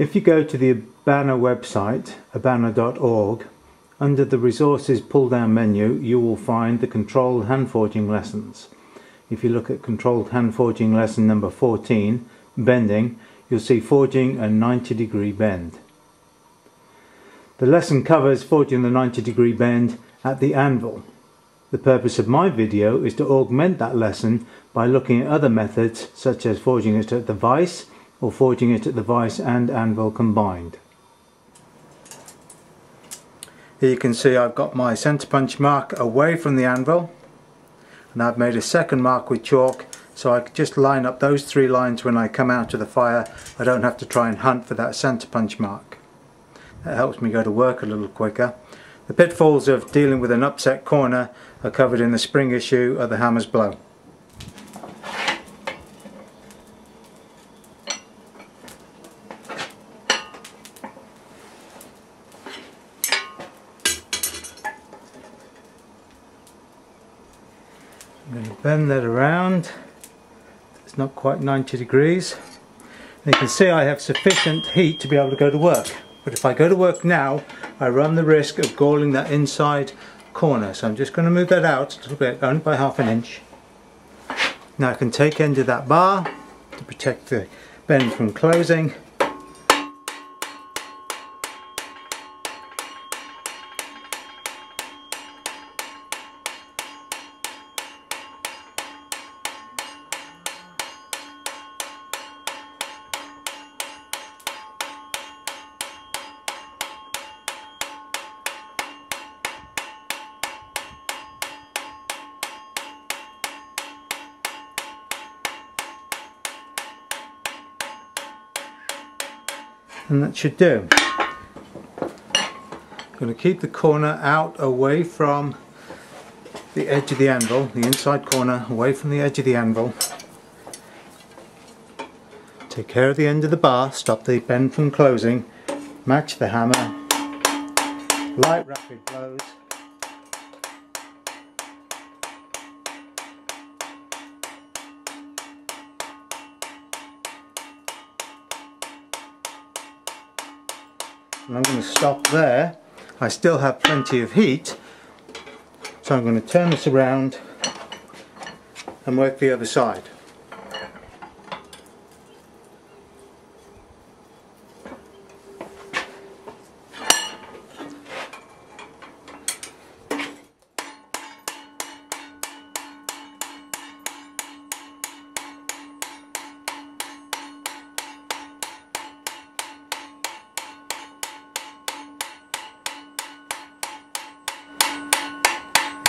If you go to the Abana website, abana.org, under the resources pull-down menu you will find the controlled hand forging lessons. If you look at controlled hand forging lesson number 14, bending, you'll see forging a 90-degree bend. The lesson covers forging the 90-degree bend at the anvil. The purpose of my video is to augment that lesson by looking at other methods such as forging it at the vise or forging it at the vise and anvil combined. Here you can see I've got my centre punch mark away from the anvil, and I've made a second mark with chalk so I can just line up those three lines when I come out of the fire. I don't have to try and hunt for that centre punch mark. That helps me go to work a little quicker. The pitfalls of dealing with an upset corner are covered in the spring issue of The Hammer's Blow. I'm going to bend that around. It's not quite 90 degrees. And you can see I have sufficient heat to be able to go to work. But if I go to work now, I run the risk of galling that inside corner. So I'm just going to move that out a little bit, only by half an inch. Now I can take end of that bar to protect the bend from closing. And that should do. I'm going to keep the corner out away from the edge of the anvil, the inside corner away from the edge of the anvil. Take care of the end of the bar, stop the bend from closing, match the hammer, light rapid blows. And I'm going to stop there. I still have plenty of heat, so I'm going to turn this around and work the other side.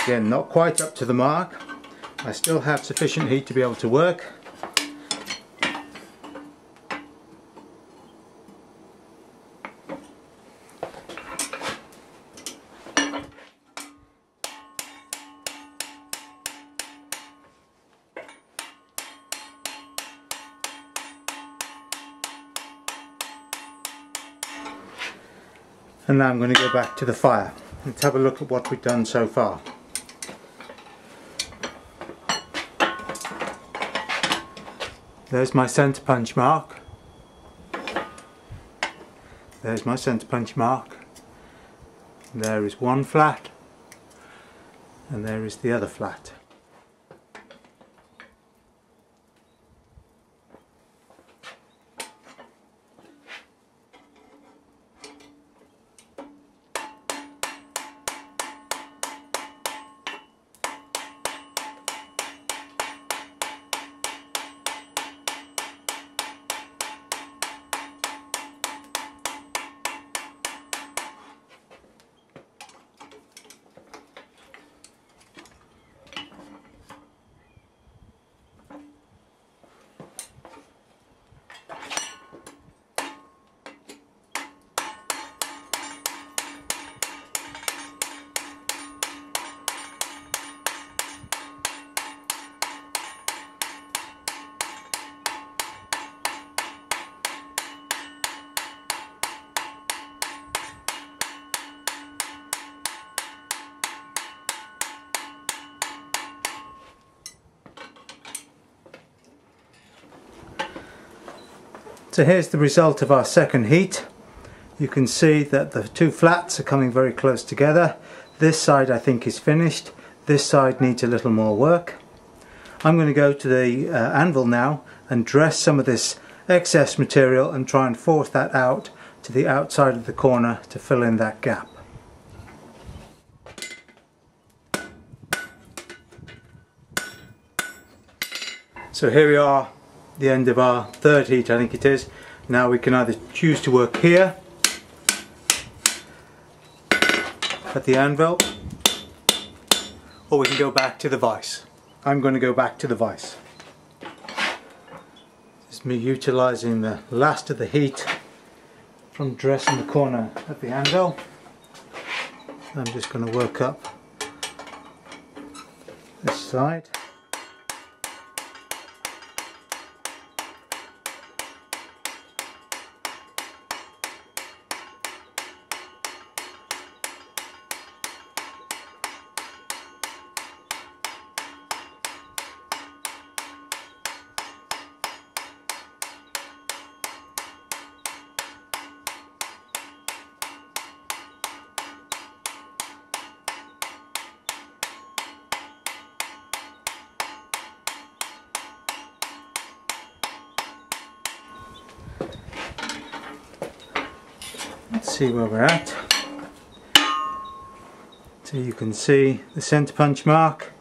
Again, not quite up to the mark. I still have sufficient heat to be able to work. And now I'm going to go back to the fire. Let's have a look at what we've done so far. There's my centre punch mark. There's my centre punch mark. There is one flat, and there is the other flat. So here's the result of our second heat. You can see that the two flats are coming very close together. This side I think is finished. This side needs a little more work. I'm going to go to the anvil now and dress some of this excess material and try and force that out to the outside of the corner to fill in that gap. So here we are, the end of our third heat, I think it is. Now we can either choose to work here at the anvil, or we can go back to the vise. I'm going to go back to the vise. This is me utilising the last of the heat from dressing the corner at the anvil. I'm just going to work up this side. Let's see where we're at. So you can see the centre punch mark.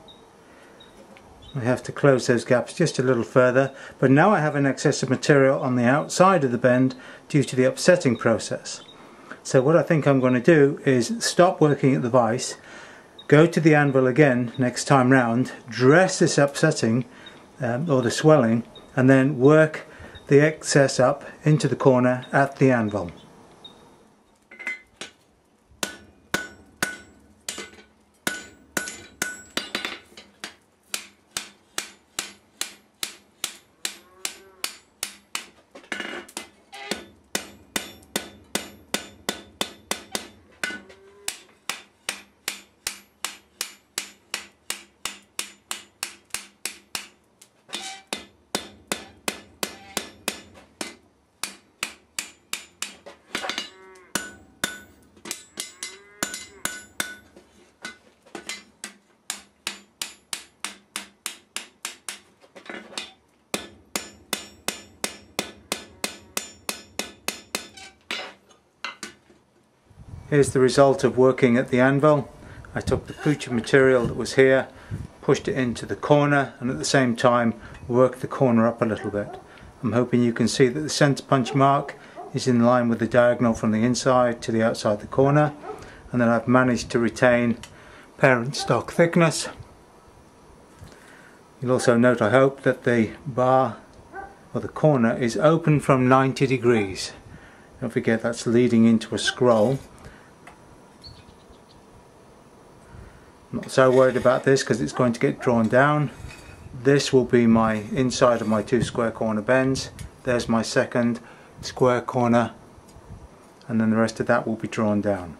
I have to close those gaps just a little further, but now I have an excess of material on the outside of the bend due to the upsetting process. So what I think I'm going to do is stop working at the vise, go to the anvil again next time round, dress this upsetting or the swelling, and then work the excess up into the corner at the anvil. Here's the result of working at the anvil. I took the pooch of material that was here, pushed it into the corner, and at the same time worked the corner up a little bit. I'm hoping you can see that the centre punch mark is in line with the diagonal from the inside to the outside of the corner, and then I've managed to retain parent stock thickness. You'll also note, I hope, that the bar or the corner is open from 90 degrees. Don't forget that's leading into a scroll. Not so worried about this because it's going to get drawn down. This will be my inside of my two square corner bends. There's my second square corner, and then the rest of that will be drawn down.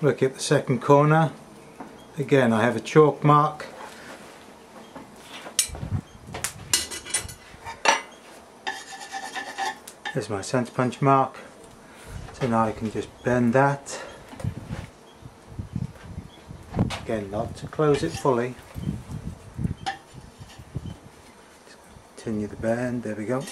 Look at the second corner. Again, I have a chalk mark. There's my centre punch mark. So now I can just bend that. Again, not to close it fully. Just continue the bend, there we go.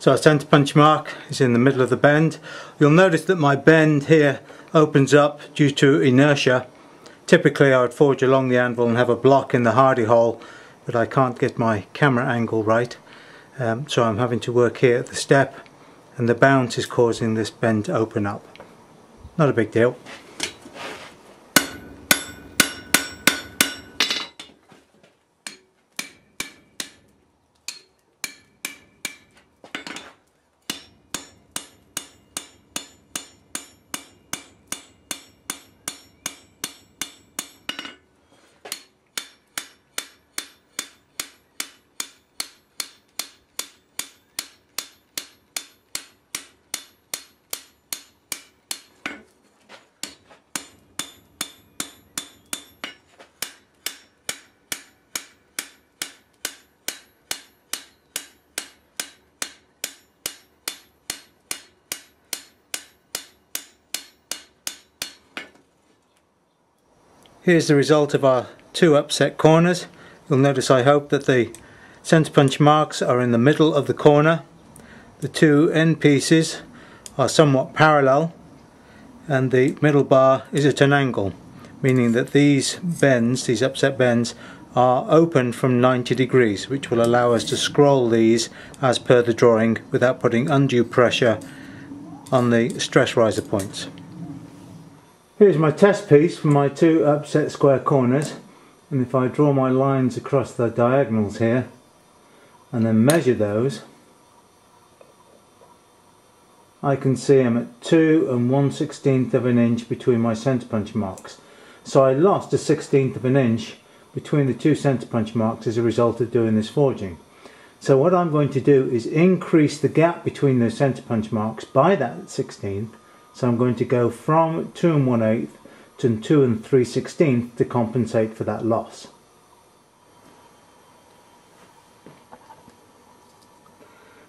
So our centre punch mark is in the middle of the bend. You'll notice that my bend here opens up due to inertia. Typically I would forge along the anvil and have a block in the hardy hole, but I can't get my camera angle right, so I'm having to work here at the step, and the bounce is causing this bend to open up. Not a big deal. Here's the result of our two upset corners. You'll notice, I hope, that the centre punch marks are in the middle of the corner. The two end pieces are somewhat parallel and the middle bar is at an angle, meaning that these bends, these upset bends, are open from 90 degrees, which will allow us to scroll these as per the drawing without putting undue pressure on the stress riser points. Here's my test piece for my two upset square corners, and if I draw my lines across the diagonals here and then measure those, I can see I'm at 2 1/16 of an inch between my centre punch marks. So I lost 1/16 of an inch between the two centre punch marks as a result of doing this forging. So what I'm going to do is increase the gap between those centre punch marks by that 16th. So I'm going to go from 2 1/8 to 2 3/16 to compensate for that loss.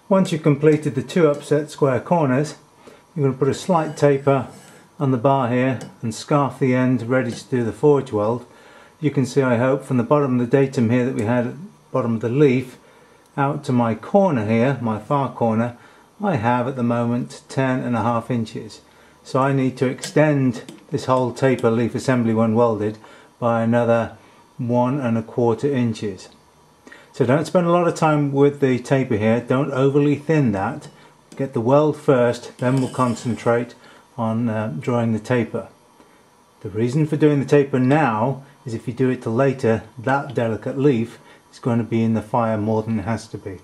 Once you've completed the two upset square corners, you're going to put a slight taper on the bar here and scarf the end ready to do the forge weld. You can see, I hope, from the bottom of the datum here that we had at the bottom of the leaf out to my corner here, my far corner, I have at the moment 10.5 inches. So I need to extend this whole taper leaf assembly when welded by another 1.25 inches. So don't spend a lot of time with the taper here, don't overly thin that. Get the weld first, then we'll concentrate on drawing the taper. The reason for doing the taper now is if you do it till later, that delicate leaf is going to be in the fire more than it has to be.